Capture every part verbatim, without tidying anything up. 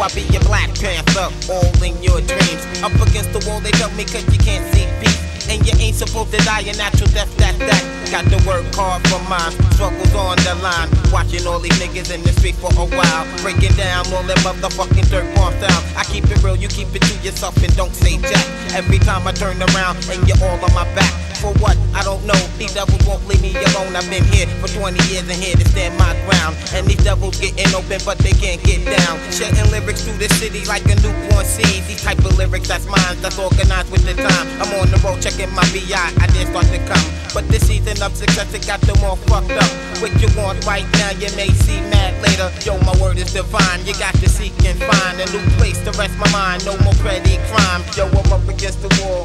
I be your Black Panther, all in your dreams. Up against the wall, they dump me cause you can't see peace. And you ain't supposed to die a natural death, that, that. Got to work hard for mine, struggles on the line. Watching all these niggas in the street for a while. Breaking down all that motherfucking dirt bomb down. I keep it real, you keep it to yourself and don't say jack. Every time I turn around and you're all on my back. For what? I don't know. These devils won't leave me alone. I've been here for twenty years and here to stand my ground. And these devils getting open but they can't get down. Shedding lyrics through the city like a newborn seed. These type of lyrics, that's mine, that's organized with the time. I'm on the road checking my B I, I did start to come. But this season of success, it got them all fucked up. What you want right now, you may see mad later. Yo, my word is divine, you got to seek and find a new place to rest my mind, no more petty crime. Yo, I'm up against the wall.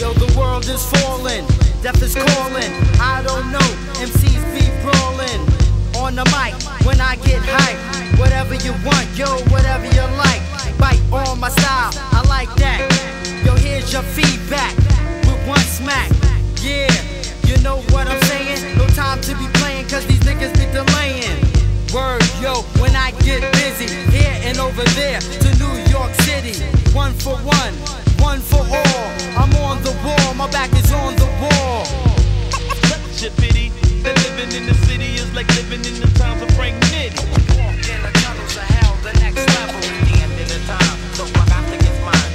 Yo, the world is falling, death is calling, I don't know, M Cs be brawling. On the mic, when I get hype, whatever you want, yo, whatever you like. Bite on my style, I like that. Yo, here's your feedback, with one smack, yeah. You know what I'm saying? No time to be playing, cause these niggas be delaying. Word, yo, when I get busy, here and over there, to New York City. One for one, one for all. I'm on the wall, my back is on the wall. Such a pity that living in the city is like living in the times of Frank Nitti. Walked in the tunnels of hell, the next level at the end of the time. So I got to get mine.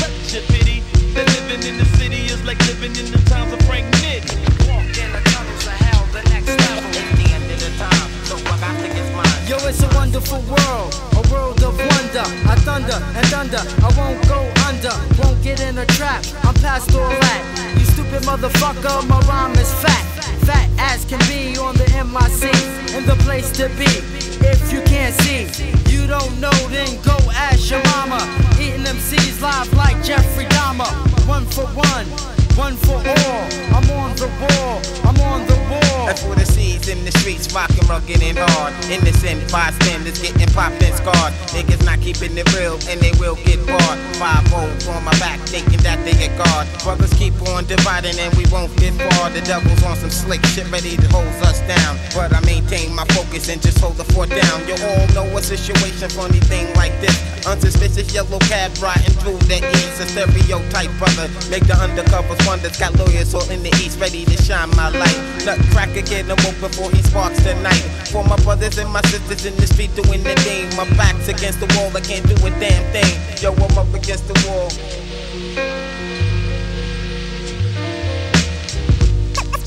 Such a pity that living in the city is like living in the times of Frank Nitti. Walked in the tunnels of hell, the next level at the end of the time. So I got to get mine. Yo, it's a wonderful world, a world of wonder. I thunder and thunder, I won't go under, won't get in a trap. I'm past all that. You stupid motherfucker, my rhyme is fat. Fat ass can be on the M I C, and the place to be. If you can't see, you don't know, then go ask your mama. Eating them C's live like Jeffrey Dahmer. One for one, one for all. I'm on the wall, I'm on the wall. That's what it sees in the streets, rockin', rugged and hard. Innocent bystanders getting popped and scarred. Niggas not keeping it real, and they will get barred. five oh on my back, thinking that they get guard. Brothers keep on dividing, and we won't get far. The devil's on some slick shit, ready to hold us down. But I maintain my focus and just hold the fort down. You all know a situation, funny thing like this. Unsuspicious yellow cab riding through the east. A stereotype brother, make the undercovers wonders. Got lawyers all in the east, ready to shine my light. Nutcracker get him woke before he sparks tonight. For my brothers and my sisters in the street doing their thing. My back's against the wall, I can't do a damn thing. Yo, I'm up against the wall.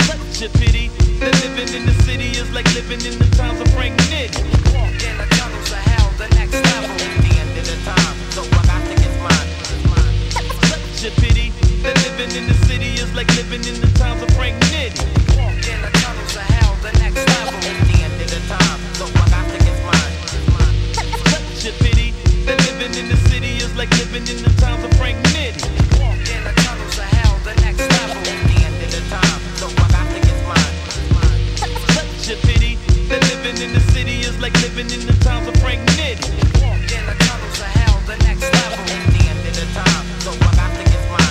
Such a pity that living in the city is like living in the times of Frank Nitti. Walk in the tunnels of hell, the next level at the end of the time. So I got to get mine. Such a pity that living in the city is like living in the times of Frank Nitti. Walk in the tunnels of hell, the next level at the end of the time. So I got to get mine. Such a pity that living in the city is like living in the times of Frank Nitti. Walk in the tunnels of hell, the next level at the end of the time. So I got to get mine. Such a pity that living in the city is like living in the times of Frank Nitti. Walk in the tunnels of hell, the next level at the end of the time. So I got to get mine.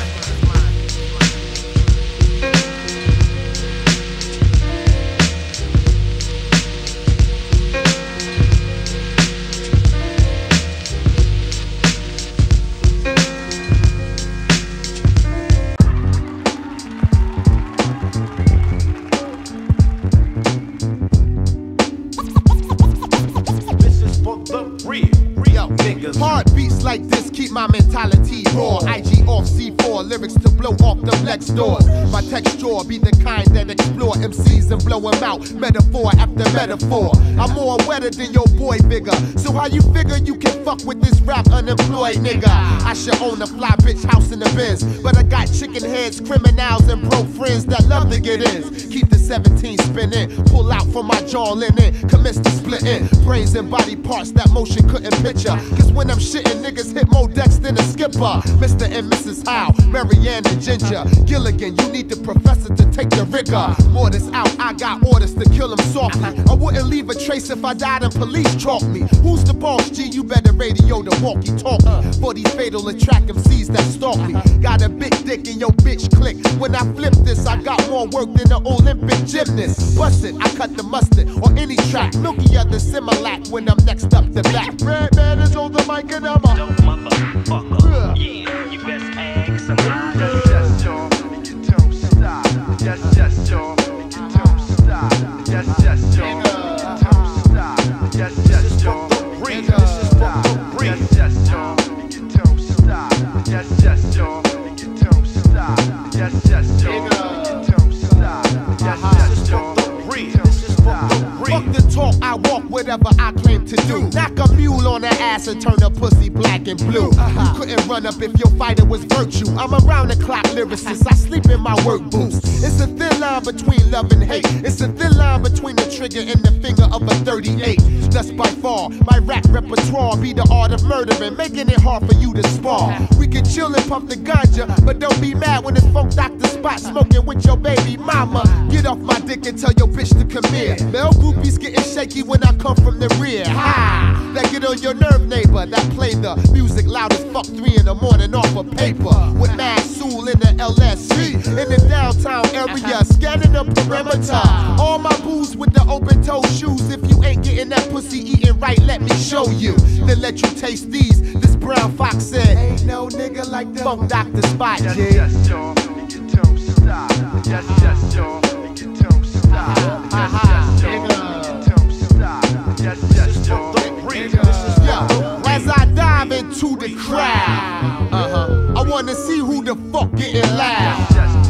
Hard beats like this keep my mentality raw. I G off C four, lyrics to blow off the flex doors. My texture be the kind that explore M Cs and blow them out, metaphor after metaphor. I'm more wetter than your boy bigger. So how you figure you can fuck with this rap unemployed nigga? I should own a fly bitch house in the Benz, but I got chicken heads, criminals, and broke friends that love to get in. Keep the seventeen spinning, pull out from my jaw linen, commence to splitting brains and body parts that motion couldn't picture. Cause when I'm shitting, niggas hit more decks than a skipper. Mister and Missus Howe, Marianne and Ginger Gilligan, you need the professor to take the rigor. Mortis out, I got orders to kill him softly. I wouldn't leave a trace if I died and police chalk me. Who's the boss, G? You better radio the walkie-talkie. For these fatal attract M Cs that stalk me. Got a big dick in your bitch click. When I flip this, I got more work than the Olympics. gymnast, bust it, I cut the mustard on any track, milky other Similac when I'm next up to back. Red Man is on the mic and I'm a dope motherfucker. Yeah, you best ask somebody. Yes, yes, y'all, and you don't stop. Yes, yes, y'all, and you don't stop. Yes, yes, y'all, and you don't stop. Yes, yes, y'all, and you don't stop. Yes, yes, y'all, and you don't stop. Yes, yes, y'all, and you don't stop. Yes, yes, y'all, and you don't stop. Yes, yes, y'all, and you don't stop. Fuck the talk, I walk whatever I claim to do. Knock a mule on the ass and turn a pussy black and blue. You couldn't run up if your fighter was virtue. I'm around the clock lyricist, I sleep in my work boots. It's a thin line between love and hate. It's a thin line between the trigger and the finger of a thirty-eight. Thus by far, my rap repertoire be the art of murdering, making it hard for you to spar. We can chill and pump the ganja, but don't be mad when it's funk doctor spot smoking with your baby mama. Get off my dick and tell your bitch to come here. Mel groupies getting shaky when I come from the rear. Ha! That get on your nerve, neighbor. That play the music loud as fuck three in the morning off of paper. With Mad Soul in the L S C in the downtown area, scanning the perimeter. All my booze with the open toe shoes. If you ain't getting that pussy eating right, let me show you. Then let you taste these. This brown fox said, ain't no nigga like the funk doctor spot. Yes, yes, y'all, and you don't stop. Yes, yes, y'all, and you don't stop. Yes, yes, y'all. To the crowd, uh-huh. I wanna see who the fuck getting loud,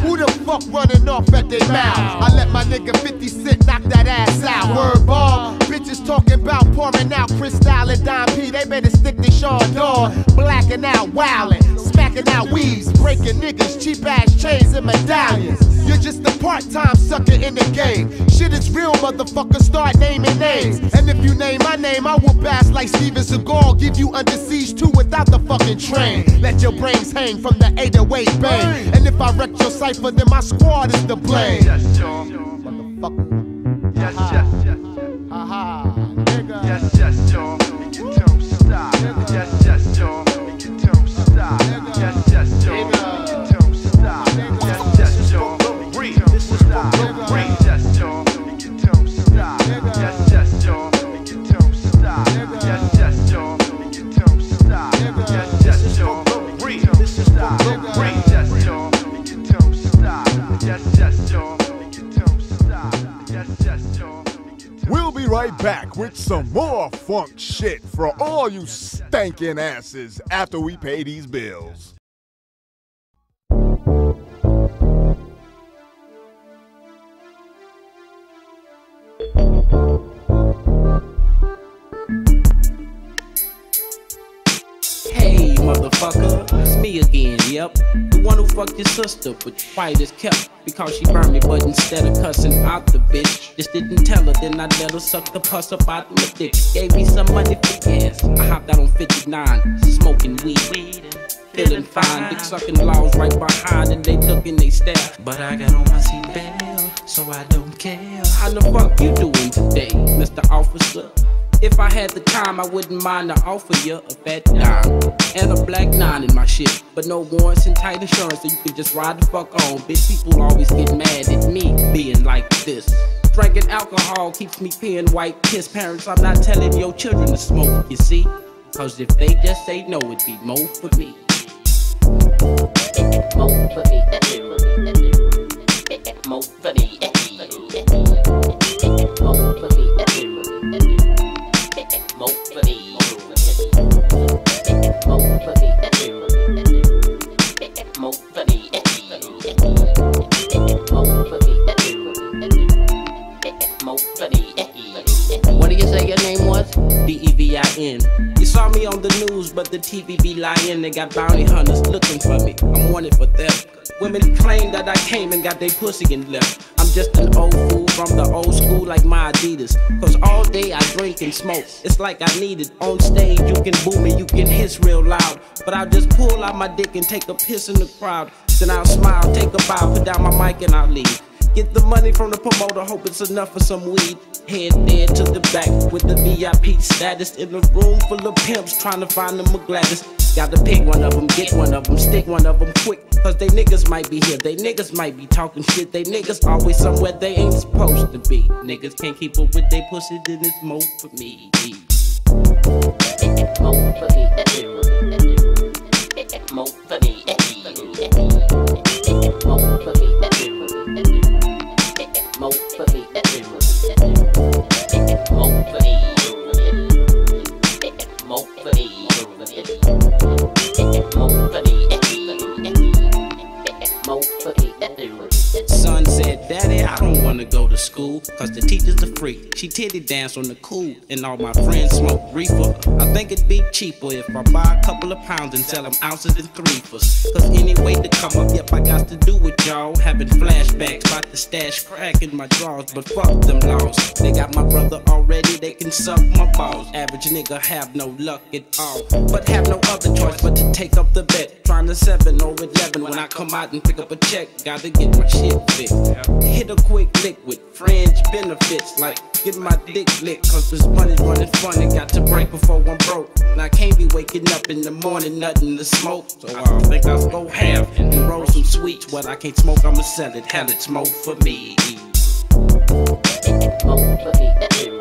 who the fuck running off at their mouth. I let my nigga fifty cent knock that ass out. Word bomb, bitches talking about pouring out Cristal and Dime P. They better stick to Sean Dawn, blacking out, wildin', smacking out weaves, breaking niggas, cheap ass chains and medallions. You're just a part-time sucker in the game. Shit is real, motherfucker, start naming names. And if you name my name, I will pass like Steven Seagal. Give you under siege too without the fucking train. Let your brains hang from the eight oh eight bang. And if I wreck your cypher, then my squad is to blame. Yes, y'all, motherfucker. Yes, yes, yes, yes. Aha, nigga. Yes, yes, y'all, and you don't stop. Yes, yes, y'all, and you don't stop. Yes, yes, y'all, and you don't stop. Yes, yes, y'all. Yes, y'all, and you don't stop. Yes, yes, y'all, and you don't stop. Yes, yes, y'all, and you don't stop. Yes, yes, y'all, and you don't stop. Yes, y'all, and you don't stop. Yes, yes, y'all, and you don't stop. Yes, yes, y'all. We'll be right back with some more funk shit for all you stankin' asses after we pay these bills. Hey, motherfucker, it's me again, yep. The one who fucked your sister, but quiet as kept, because she burned me, but instead of cussing out the bitch, just didn't tell her, then I let her suck the pus up out my dick. Gave me some money for gas, I hopped out on fifty-nine, smoking weed, feeling fine, dick sucking laws right behind, and they look and they stare. But I got on my seatbelt, so I don't care. How the fuck you doing today, Mister Officer? If I had the time, I wouldn't mind to offer you a fat dime and a black nine in my shit, but no warrants and tight insurance, so you can just ride the fuck on. Bitch, people always get mad at me being like this. Drinking alcohol keeps me peeing white piss. Parents, I'm not telling your children to smoke, you see, cause if they just say no, it'd be more for me. More for me, more for me, more for me. What do you say your name was? D E V I N. You saw me on the news, but the T V be lying. They got bounty hunters looking for me. I'm wanted for theft. Women claim that I came and got they pussy and left. I'm just an old fool from the old school like my Adidas. Cause all day I drink and smoke, it's like I need it. On stage you can boo me, you can hiss real loud, but I'll just pull out my dick and take a piss in the crowd. Then I'll smile, take a bow, put down my mic and I'll leave. Get the money from the promoter, hope it's enough for some weed. Head there to the back with the V I P status, in a room full of pimps trying to find them a Gladys. Gotta pick one of them, get one of them, stick one of them quick. Cause they niggas might be here, they niggas might be talking shit, they niggas always somewhere they ain't supposed to be. Niggas can't keep up with they pussy, then it's more for me. It's more for me. It's more for me. It's more for me. It's more for me. It's more for me. Son said, Daddy, I don't wanna go to school, cause the teacher's a freak. She titty dance on the cool, and all my friends smoke reefer. I think it'd be cheaper if I buy a couple of pounds and sell them ounces and threefers. Cause any way to come up, yep, I got to do with y'all. Having flashbacks, about to stash crack in my drawers, but fuck them laws. They got my brother already, they can suck my balls. Average nigga have no luck at all, but have no other choice but to take up the bet. Trying to seven or eleven when I come out and pick up a check. Gotta get my shit fixed. Hit a quick lick with fringe benefits, like get my dick licked. Cause this money's running funny, got to break before I'm broke. And I can't be waking up in the morning, nothing to smoke. So I don't think I'll go half and roll some sweets. What I can't smoke, I'ma sell it. Hell, it's more for me. It's more for me.